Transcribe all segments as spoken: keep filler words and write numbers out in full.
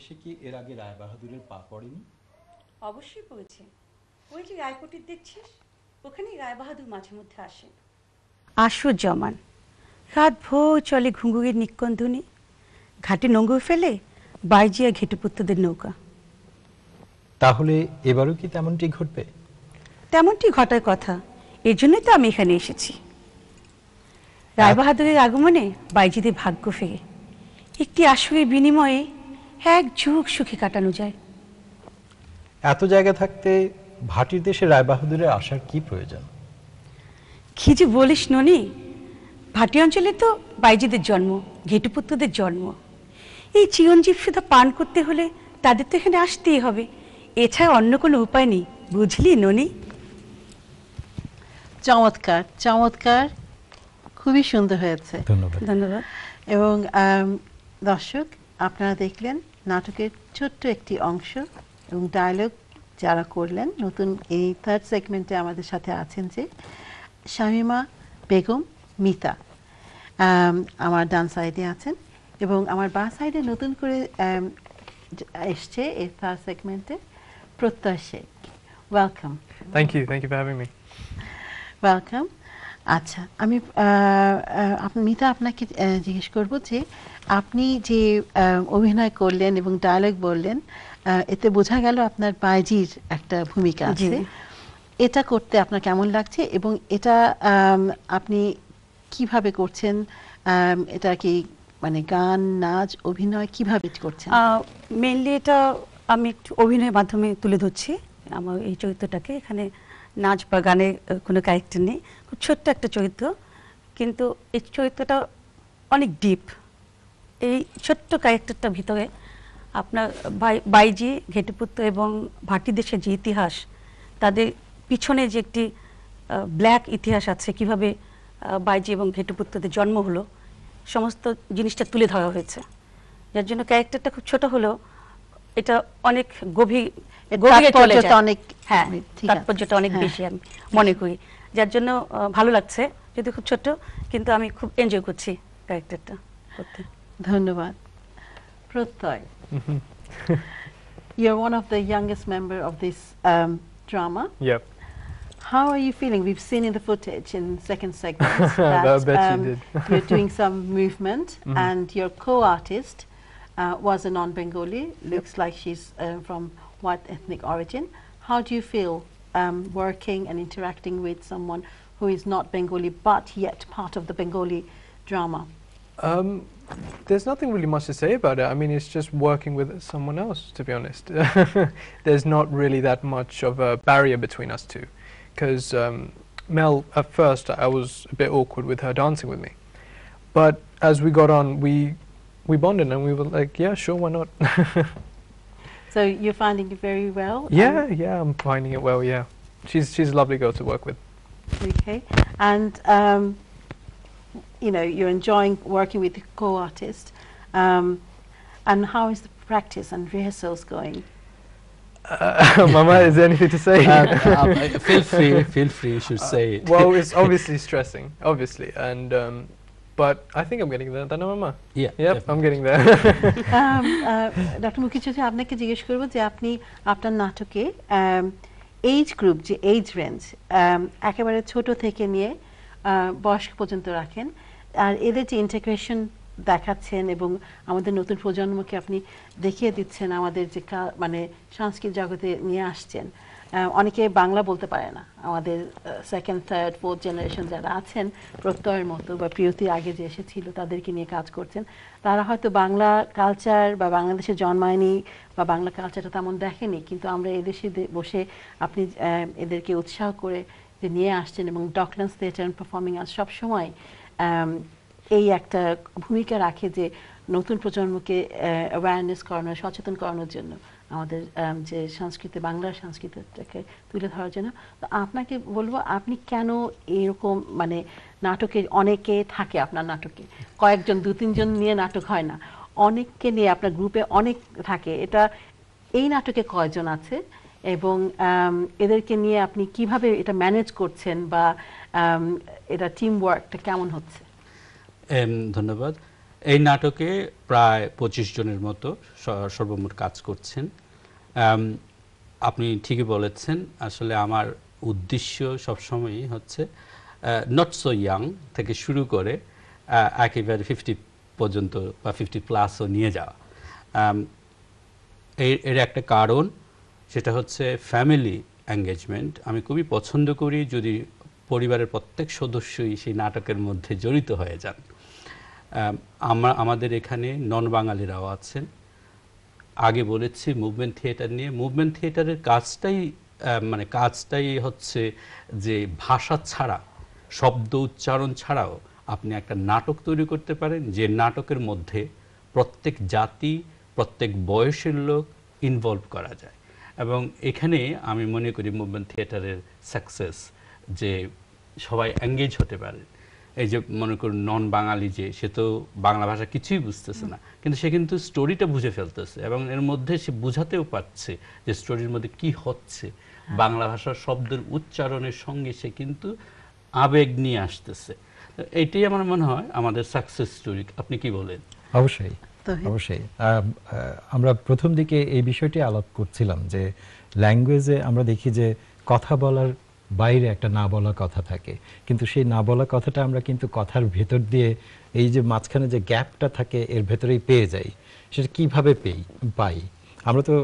এসে কি এর আগে রায় বাহাদুরের পা পড়েনি? অবশ্যই পড়েছে। ওই যে রায়কুটি দেখছিস, ওখানেই রায় বাহাদুর মাঝে মধ্যে আসে। আশুর জমান রাত ভোর চলে ঘুঙ্গুরের নিকন্দনে, ঘাটে নোঙর ফেলে বাইজিয়া ঘেটুপুত্রদের নৌকা। তাহলে এবারও কি তেমনটি ঘটবে? তেমনটি ঘটার কথা, এর জন্যই তো আমি এখানে এসেছি। রায় বাহাদুরের আগমনে বাইজিদের ভাগ্য ফেরে, একটি আসরের বিনিময়ে এক যুগ সুখে কাটানো যায়। এত জায়গা থাকতে ভাটির দেশে রায় বাহাদুরের আসার কি প্রয়োজন? কি যে বলিস ননি, ভাটি অঞ্চলে তো বাইজিদের জন্ম, ঘেটুপুত্রদের জন্ম। এই চিরঞ্জীব সুধা পান করতে হলে তাদের তো এখানে আসতেই হবে, এছাড়া অন্য কোনো উপায় নেই, বুঝলি ননি? চমৎকার চমৎকার, খুবই সুন্দর হয়েছে, ধন্যবাদ ধন্যবাদ। এবং দর্শক, আপনারা দেখলেন নাটকের ছোট্ট একটি অংশ এবং ডায়ালগ যারা করলেন। নতুন এই থার্ড সেগমেন্টে আমাদের সাথে আছেন যে শামিমা বেগম মিতা, আমার ডান সাইডে আছেন, এবং আমার বাঁ সাইডে নতুন করে এসছে এই থার্ড সেগমেন্টে Pratyay Sheikh. Welcome. Thank you, thank you for having me. Welcome. আচ্ছা, আমি মিতা আপনাকে জিজ্ঞেস করব যে আপনি যে অভিনয় করলেন এবং ডায়ালগ বললেন, এতে বোঝা গেল আপনার বাইজির একটা ভূমিকা আছে, এটা করতে আপনার কেমন লাগছে এবং এটা আপনি কিভাবে করছেন? এটা কি মানে গান, নাচ, অভিনয় কিভাবে করছেন? মেইনলি এটা আমি একটু অভিনয়ের মাধ্যমে তুলে ধরছি আমার এই চরিত্রটাকে। এখানে নাচ বা গানের কোনো ক্যারেক্টার নেই, খুব ছোট্ট একটা চরিত্র, কিন্তু এই চরিত্রটা অনেক ডিপ। এই ছোট্ট ক্যারেক্টারটার ভিতরে আপনার বাইজি, ঘেটুপুত্র এবং ভাটি দেশের যে ইতিহাস, তাদের পিছনে যে একটি ব্ল্যাক ইতিহাস আছে, কিভাবে বাইজি এবং ঘেটুপুত্রদের জন্ম হলো, সমস্ত জিনিসটা তুলে ধরা হয়েছে। যার জন্য ক্যারেক্টারটা খুব ছোট হলেও এটা অনেক গভীর, হ্যাঁ তাৎপর্যটা অনেক বেশি আমি মনে করি, যার জন্য ভালো লাগছে। যদি খুব ছোট, কিন্তু আমি খুব এনজয় করছি ক্যারেক্টারটা করতে। ধন্যবাদ। প্রত্যয়, you're one of the youngest member of this um, drama. Yep. How are you feeling? We've seen in the footage in second segment that I bet um, you did. you're doing some movement, mm-hmm. and your co-artist Uh, was a non-Bengali, looks yep. like she's uh, from white ethnic origin. How do you feel um, working and interacting with someone who is not Bengali but yet part of the Bengali drama? Um, there's nothing really much to say about it. I mean, it's just working with someone else, to be honest. There's not really that much of a barrier between us two, because um, Mel, at first I was a bit awkward with her dancing with me, but as we got on we we bonded and we were like, yeah, sure, why not? So you're finding it very well? Yeah, yeah, I'm finding it well, yeah. She's she's a lovely girl to work with. Okay. And um, you know, you're enjoying working with the co-artist. Um, and how is the practice and rehearsals going? Uh, Mama, is there anything to say? Um, um, feel free, feel free, you should uh, say it. Well, it's obviously stressing, obviously, and um, but I think I'm getting there. Don't know, Mama? Yeah. Yep, definitely. I'm getting there. um, uh, Doctor Mukherjee, I have to ask you, that you, after Natake, age group, the age range, একেবারে ছোট থেকে নিয়ে বয়স্ক পর্যন্ত রাখেন, আর এদের যে integration দেখাচ্ছেন এবং আমাদের নতুন প্রজন্মকে আপনি দেখিয়ে দিচ্ছেন, আমাদের যে মানে সাংস্কৃতিক জগতে নিয়ে আসছেন। অনেকে বাংলা বলতে পারে না, আমাদের সেকেন্ড থার্ড ফোর্থ জেনারেশন যারা আছেন প্রত্যয়ের মতো বা প্রিয়তি আগে যে এসেছিল তাদেরকে নিয়ে কাজ করছেন, তারা হয়তো বাংলা কালচার বা বাংলাদেশে জন্মায়নি বা বাংলা কালচারটা তেমন দেখেনি, কিন্তু আমরা এদেশে বসে আপনি এদেরকে উৎসাহ করে যে নিয়ে আসছেন। এবং Docklands theatre and performing arts সবসময় এই একটা ভূমিকা রাখে যে নতুন প্রজন্মকে অ্যাওয়ারনেস করানো, সচেতন করানোর জন্য, আমাদের যে সংস্কৃতি, বাংলার সংস্কৃতিটাকে তুলে ধরার জন্য। তো আপনাকে বলবো, আপনি কেন এরকম মানে নাটকে অনেকে থাকে, আপনার নাটকে কয়েকজন দু তিনজন নিয়ে নাটক হয় না, অনেককে নিয়ে আপনার গ্রুপে অনেক থাকে, এটা এই নাটকে কয়জন আছে এবং এদেরকে নিয়ে আপনি কিভাবে এটা ম্যানেজ করছেন বা এটা টিম ওয়ার্কটা কেমন হচ্ছে? ধন্যবাদ। এই নাটকে প্রায় পঁচিশ জনের মতো সর্বমোট কাজ করছেন। আপনি ঠিকই বলেছেন, আসলে আমার উদ্দেশ্য সবসময়ই হচ্ছে নট সো ইয়াং থেকে শুরু করে একেবারে ফিফটি পর্যন্ত বা ফিফটি প্লাসও নিয়ে যাওয়া। এর একটা কারণ সেটা হচ্ছে ফ্যামিলি এঙ্গেজমেন্ট। আমি খুবই পছন্দ করি যদি পরিবারের প্রত্যেক সদস্যই সেই নাটকের মধ্যে জড়িত হয়ে যান। আমরা আমাদের এখানে নন বাঙালিরাও আছেন। আগে বলেছি মুভমেন্ট থিয়েটার নিয়ে, মুভমেন্ট থিয়েটারের কাজটাই মানে কাজটাই হচ্ছে যে ভাষা ছাড়া, শব্দ উচ্চারণ ছাড়াও আপনি একটা নাটক তৈরি করতে পারেন, যে নাটকের মধ্যে প্রত্যেক জাতি প্রত্যেক বয়সের লোক ইনভলভ করা যায়। এবং এখানে আমি মনে করি মুভমেন্ট থিয়েটারের সাকসেস যে সবাই এঙ্গেজ হতে পারে। এই যে মনে করুন নন বাঙালি যে, সে তো বাংলা ভাষা কিছুই বুঝতেছে না, কিন্তু সে কিন্তু স্টোরিটা বুঝে ফেলতেছে এবং এর মধ্যে সে বুঝাতেও পারছে যে স্টোরির মধ্যে কি হচ্ছে। বাংলা ভাষার শব্দের উচ্চারণের সঙ্গে সে কিন্তু আবেগ নিয়ে আসতেছে। এটাই আমার মনে হয় আমাদের সাকসেস স্টোরি। আপনি কি বলেন? অবশ্যই অবশ্যই। আমরা প্রথম দিকে এই বিষয়টি আলাপ করছিলাম যে ল্যাঙ্গুয়েজে আমরা দেখি যে কথা বলার বাইরে একটা না বলা কথা থাকে, কিন্তু সেই না বলা কথাটা আমরা কিন্তু কথার ভেতর দিয়ে এই যে মাঝখানে যে গ্যাপটা থাকে এর ভেতরেই পেয়ে যাই। সেটা কীভাবে পেই পাই? আমরা তো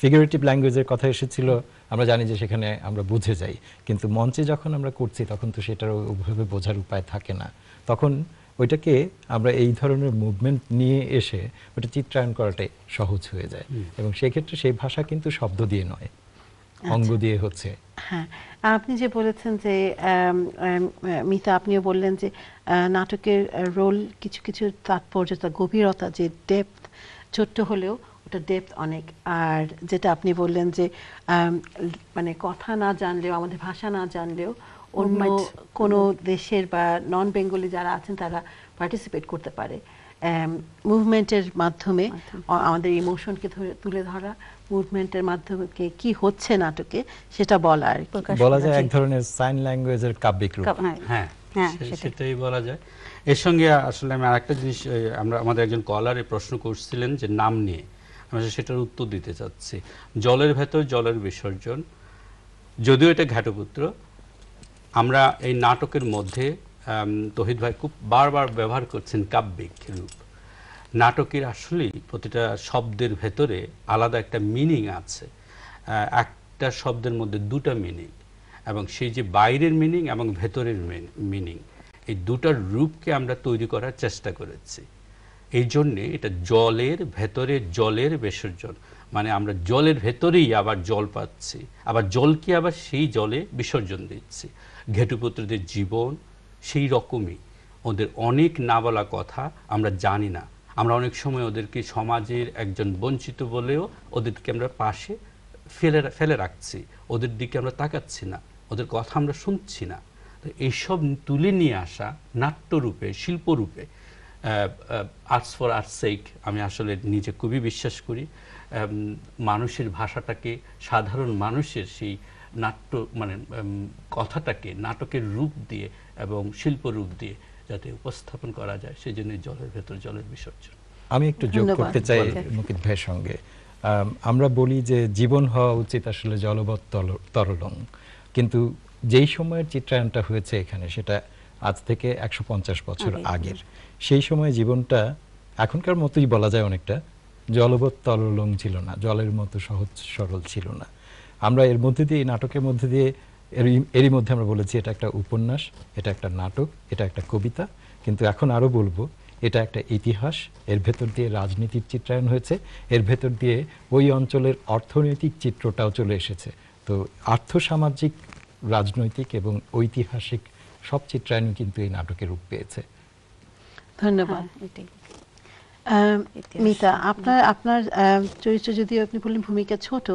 ফিগারেটিভ ল্যাঙ্গুয়েজের কথা এসেছিল, আমরা জানি যে সেখানে আমরা বুঝে যাই, কিন্তু মঞ্চে যখন আমরা করছি তখন তো সেটার ওইভাবে বোঝার উপায় থাকে না। তখন ওইটাকে আমরা এই ধরনের মুভমেন্ট নিয়ে এসে ওটা চিত্রায়ন করাটাই সহজ হয়ে যায়, এবং সেক্ষেত্রে সেই ভাষা কিন্তু শব্দ দিয়ে নয়, অঙ্গ দিয়ে হচ্ছে। হ্যাঁ, আপনি যে বলেছেন যে মিতা, আপনিও বললেন যে নাটকের রোল কিছু কিছু তাৎপর্যতা গভীরতা, যে ডেপথ ছোট্ট হলেও ওটা ডেপথ অনেক। আর যেটা আপনি বললেন যে মানে কথা না জানলেও, আমাদের ভাষা না জানলেও অন্য কোনো দেশের বা নন বেঙ্গলি যারা আছেন তারা পার্টিসিপেট করতে পারে। মুভমেন্টের মাধ্যমে আমাদের ইমোশনকে তুলে ধরা, মুভমেন্টের মাধ্যমে কি হচ্ছে নাটকে সেটা বলা, আর বলা যায় এক ধরনের সাইন ল্যাঙ্গুয়েজের কাব্যিক রূপ। হ্যাঁ হ্যাঁ, সেটাই বলা যায়। এর সঙ্গে আসলে আমি আরেকটা জিনিস, আমরা আমাদের একজন কলারে প্রশ্ন করছিলেন যে নাম নিয়ে, আমি সেটার উত্তর দিতে চাচ্ছি। জলের ভেতর জলের বিসর্জন, যদিও এটা ঘাটপুত্র। আমরা এই নাটকের মধ্যে তহিদ ভাই খুব বারবার ব্যবহার করছেন কাব্যিক রূপ। নাটকের আসলেই প্রতিটা শব্দের ভেতরে আলাদা একটা মিনিং আছে, একটা শব্দের মধ্যে দুটা মিনিং, এবং সেই যে বাইরের মিনিং এবং ভেতরের মিনিং, এই দুটার রূপকে আমরা তৈরি করার চেষ্টা করেছি। এই জন্যে এটা জলের ভেতরে জলের বিসর্জন, মানে আমরা জলের ভেতরেই আবার জল পাচ্ছি, আবার জলকে আবার সেই জলে বিসর্জন দিচ্ছি। ঘেটুপুত্রদের জীবন সেই রকমই, ওদের অনেক না বলা কথা আমরা জানি না। আমরা অনেক সময় ওদেরকে সমাজের একজন বঞ্চিত বলেও ওদেরকে আমরা পাশে ফেলে ফেলে রাখছি, ওদের দিকে আমরা তাকাচ্ছি না, ওদের কথা আমরা শুনছি না। তো এইসব তুলে নিয়ে আসা নাট্যরূপে, শিল্পরূপে, আর্টস ফর আর্টস সেক আমি আসলে নিজে খুবই বিশ্বাস করি। মানুষের ভাষাটাকে, সাধারণ মানুষের সেই নাট্য মানে কথাটাকে নাটকের রূপ দিয়ে এবং শিল্পরূপ দিয়ে যাতে উপস্থাপন করা যায়, সেই জন্য জলের ভেতর জলের বিসর্জন। আমি একটু যোগ করতে চাই মুকিত ভাইয়ের সঙ্গে। আমরা বলি যে জীবন হওয়া উচিত আসলে জলবৎ তরলং, কিন্তু যেই সময়ের চিত্রায়নটা হয়েছে এখানে, সেটা আজ থেকে একশো পঞ্চাশ বছর আগের, সেই সময় জীবনটা এখনকার মতোই বলা যায়, অনেকটা জলবৎ তরলং ছিল না, জলের মতো সহজ সরল ছিল না। আমরা এর মধ্যে দিয়ে, নাটকের মধ্যে দিয়ে, এর এরই মধ্যে আমরা বলেছি এটা একটা উপন্যাস, এটা একটা নাটক, এটা একটা কবিতা, কিন্তু এখন আরও বলবো এটা একটা ইতিহাস। এর ভেতর দিয়ে রাজনীতির চিত্রায়ন হয়েছে, এর ভেতর দিয়ে ওই অঞ্চলের অর্থনৈতিক চিত্রটাও চলে এসেছে। তো আর্থসামাজিক, রাজনৈতিক এবং ঐতিহাসিক সব চিত্রায়ন কিন্তু এই নাটকে রূপ পেয়েছে। ধন্যবাদ। মিতা, আপনার আপনার চরিত্র, যদি আপনি বললেন ভূমিকা ছোট,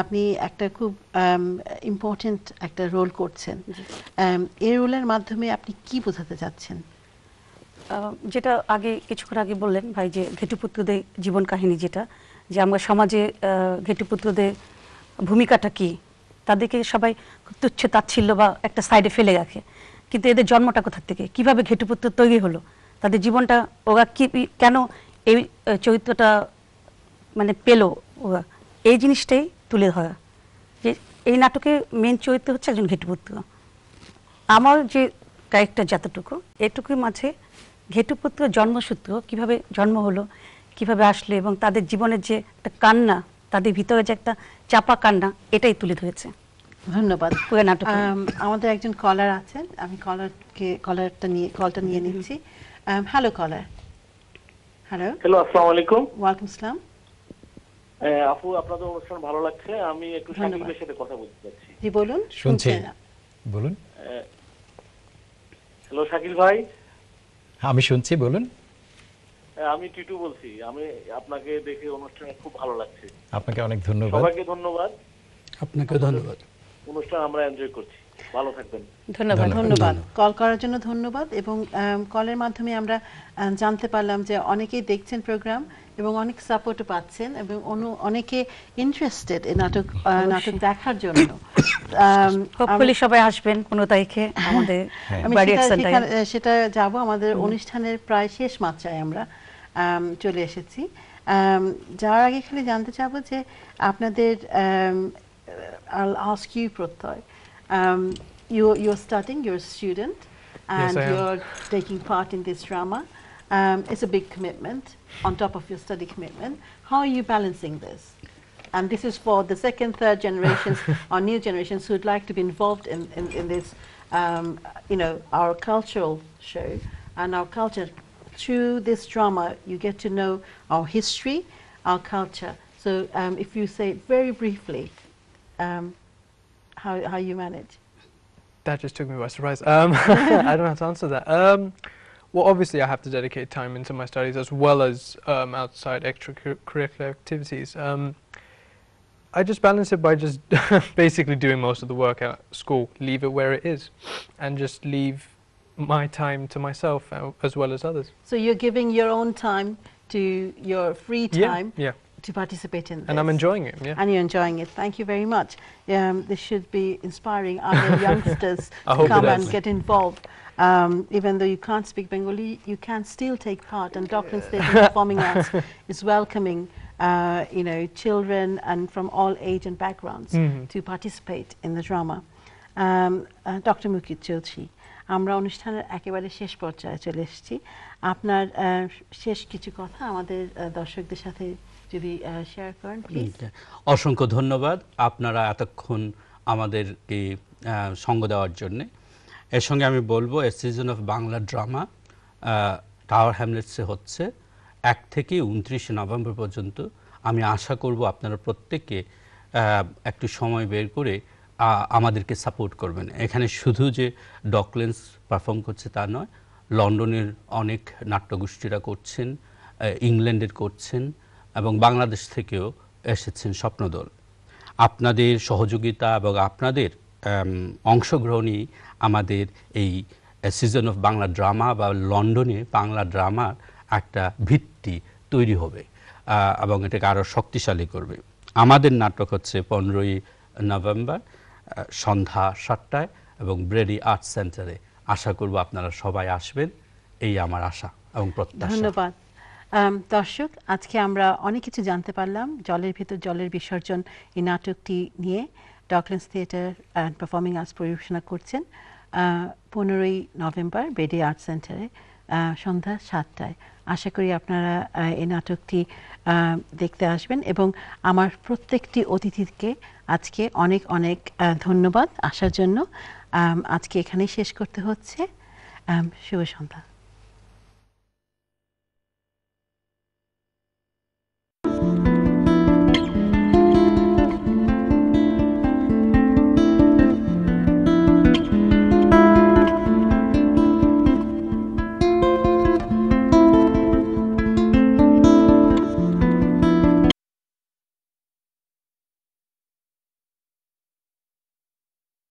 আপনি একটা খুব ইম্পর্টেন্ট একটা রোল করছেন। এই রোলের মাধ্যমে আপনি কি বোঝাতে চাচ্ছেন? যেটা আগে কিছুক্ষণ আগে বললেন ভাই, যে ঘেটুপুত্রদের জীবন কাহিনী, যেটা যে আমরা সমাজে ঘেটুপুত্রদের ভূমিকাটা কি, তাদেরকে সবাই তুচ্ছ তাচ্ছিল্য বা একটা সাইডে ফেলে রাখে, কিন্তু এদের জন্মটা কোথা থেকে, কিভাবে ঘেটুপুত্র তৈরি হলো, তাদের জীবনটা ওরা কি কেন এই চরিত্রটা মানে পেলো ওরা এই জিনিসটাই তুলে ধরা যে এই নাটকে মেন চরিত্র হচ্ছে একজন ঘেটুপুত্র আমার যে ক্যারেক্টার যতটুকু এটুকুই মাঝে ঘেটুপুত্র জন্মসূত্র কিভাবে জন্ম হলো কিভাবে আসলো এবং তাদের জীবনের যে একটা কান্না তাদের ভিতরে যে একটা চাপা কান্না এটাই তুলে ধরেছে ধন্যবাদ পুরো নাটকে আমাদের একজন কলার আছেন আমি কলারকে কলারটা নিয়ে কলটা নিয়ে নিচ্ছি হ্যালো কলার হ্যালো হ্যালো আসসালামু আলাইকুম ওয়া আলাইকুম সালাম আপু আপনাদের অনুষ্ঠান ভালো লাগছে আমি একটু সাকিবের সাথে কথা বলতে যাচ্ছি জি বলুন শুনছি বলুন হ্যালো শাকিল ভাই আমি শুনছি বলুন আমি টিটু বলছি আমি আপনাকে দেখে অনুষ্ঠান খুব ভালো লাগছে আপনাকে অনেক ধন্যবাদ সবাইকে ধন্যবাদ আপনাকে ধন্যবাদ অনুষ্ঠান আমরা এনজয় করছি ভালো থাকবেন ধন্যবাদ ধন্যবাদ কল করার জন্য ধন্যবাদ এবং কলের মাধ্যমে আমরা জানতে পারলাম যে অনেকেই দেখছেন প্রোগ্রাম এবং অনেক সাপোর্ট পাচ্ছেন এবং অনেকে ইন্টারেস্টেড এই নাটক নাটক দেখার জন্য হোপফুলি সবাই আসবেন পনেরো তারিখে আমাদের ব্র্যাডি আর্টস সেন্টারে সেটা যাব আমাদের অনুষ্ঠানের প্রায় শেষ মাত্রায় আমরা চলে এসেছি যাওয়ার আগে খালি জানতে চাইবো যে আপনাদের I'll ask you, Pratoy. Um, you're, you're studying, you're a student, and yes, you're am. taking part in this drama. Um, it's a big commitment, on top of your study commitment. How are you balancing this? And this is for the second, third generations, or new generations who'd like to be involved in, in, in this, um, you know, our cultural show and our culture. Through this drama, you get to know our history, our culture. So um, if you say very briefly, Um, how how you manage? That just took me by surprise. Um, I don't have to answer that. Um, well, obviously, I have to dedicate time into my studies as well as um, outside extracurricular activities. Um, I just balance it by just basically doing most of the work at school, leave it where it is, and just leave my time to myself as well as others. So you're giving your own time to your free time. Yeah. yeah. To participate in this. And I'm enjoying it, yeah. And you're enjoying it. Thank you very much. Um, this should be inspiring other youngsters to come and get involved. Um, even though you can't speak Bengali, you can still take part. And Docklands Performing Performing Arts is welcoming, uh, you know, children and from all age and backgrounds mm-hmm. to participate in the drama. Um, uh, Doctor Mukit Choudhury, আমরা অনুষ্ঠানের একেবারে শেষ পর্যায়ে চলে এসেছি আপনার শেষ কিছু কথা আমাদের দর্শকদের সাথে যদি শেয়ার করেন প্লিজ অসংখ্য ধন্যবাদ আপনারা এতক্ষণ আমাদেরকে সঙ্গ দেওয়ার জন্য এর সঙ্গে আমি বলবো a season of Bangla drama tower হ্যামলেটসে হচ্ছে এক থেকে উনত্রিশে নভেম্বর পর্যন্ত আমি আশা করব আপনারা প্রত্যেককে একটু সময় বের করে আমাদেরকে সাপোর্ট করবেন এখানে শুধু যে ডকল্যান্ডস পারফর্ম করছে তা নয় লন্ডনের অনেক নাট্যগোষ্ঠীরা করছেন ইংল্যান্ডের করছেন এবং বাংলাদেশ থেকেও এসেছেন স্বপ্নদল আপনাদের সহযোগিতা এবং আপনাদের অংশগ্রহণই আমাদের এই সিজন অফ বাংলা ড্রামা বা লন্ডনে বাংলা ড্রামার একটা ভিত্তি তৈরি হবে এবং এটাকে আরও শক্তিশালী করবে আমাদের নাটক হচ্ছে পনেরোই নভেম্বর সন্ধ্যা সাতটায় এবং ব্রেডি আর্টস সেন্টারে আশা করব আপনারা সবাই আসবেন এই আমার আশা এবং প্রত্যাশা ধন্যবাদ দর্শক আজকে আমরা অনেক কিছু জানতে পারলাম জলের ভিতর জলের বিসর্জন এই নাটকটি নিয়ে Docklands theatre and performing arts পরিবেশনা করছেন পনেরোই নভেম্বর ব্রেডি আর্টস সেন্টারে সন্ধ্যা সাতটায় আশা করি আপনারা এই নাটকটি দেখতে আসবেন এবং আমার প্রত্যেকটি অতিথিকে আজকে অনেক অনেক ধন্যবাদ আসার জন্য আজকে এখানেই শেষ করতে হচ্ছে শুভ সন্ধ্যা